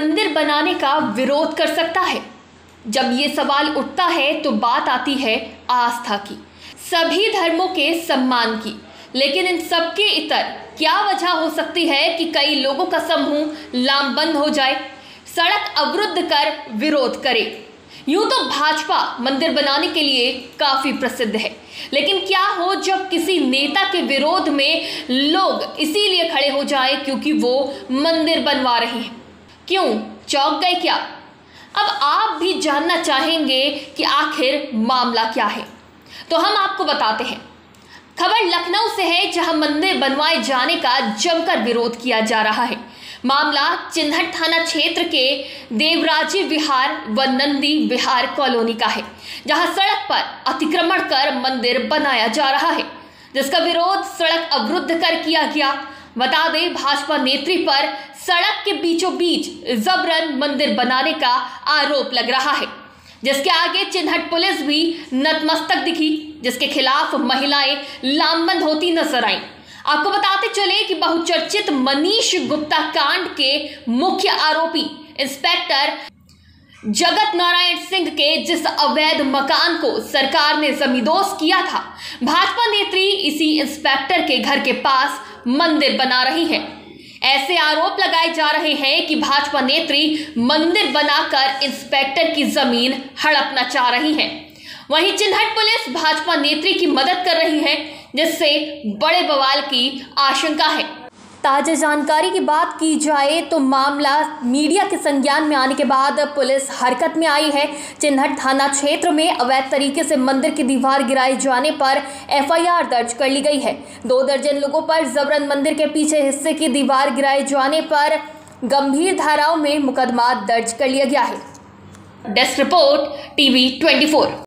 मंदिर बनाने का विरोध कर सकता है? जब ये सवाल उठता है तो बात आती है आस्था की, सभी धर्मों के सम्मान की। लेकिन इन सबके इतर क्या वजह हो सकती है कि कई लोगों का समूह लामबंद हो जाए, सड़क अवरुद्ध कर विरोध करे? यूं तो भाजपा मंदिर बनाने के लिए काफी प्रसिद्ध है, लेकिन क्या हो जब किसी नेता के विरोध में लोग इसीलिए खड़े हो जाएं क्योंकि वो मंदिर बनवा रहे हैं? क्यों चौंक गए क्या? अब आप भी जानना चाहेंगे कि आखिर मामला क्या है, तो हम आपको बताते हैं। खबर लखनऊ से है, जहां मंदिर बनवाए जाने का जमकर विरोध किया जा रहा है। मामला चिनहट थाना क्षेत्र के देवराजी विहार व नंदी विहार कॉलोनी का है, जहां सड़क पर अतिक्रमण कर मंदिर बनाया जा रहा है, जिसका विरोध सड़क अवरुद्ध कर किया गया। बता दें, भाजपा नेत्री पर सड़क के बीचों बीच जबरन मंदिर बनाने का आरोप लग रहा है, जिसके आगे चिनहट पुलिस भी नतमस्तक दिखी, जिसके खिलाफ महिलाएं लामबंद होती नजर आईं। आपको बताते चले कि बहुचर्चित मनीष गुप्ता कांड के मुख्य आरोपी इंस्पेक्टर जगत नारायण सिंह के जिस अवैध मकान को सरकार ने जमींदोज किया था, भाजपा नेत्री इसी इंस्पेक्टर के घर के पास मंदिर बना रही है। ऐसे आरोप लगाए जा रहे हैं कि भाजपा नेत्री मंदिर बनाकर इंस्पेक्टर की जमीन हड़पना चाह रही है। वहीं चिनहट पुलिस भाजपा नेत्री की मदद कर रही है, जिससे बड़े बवाल की आशंका है। ताजा जानकारी की बात की जाए तो मामला मीडिया के संज्ञान में आने के बाद पुलिस हरकत में आई है। चिनहट थाना क्षेत्र में अवैध तरीके से मंदिर की दीवार गिराए जाने पर एफआईआर दर्ज कर ली गई है। 2 दर्जन लोगों पर जबरन मंदिर के पीछे हिस्से की दीवार गिराए जाने पर गंभीर धाराओं में मुकदमा दर्ज कर लिया गया है। Desk report TV 24।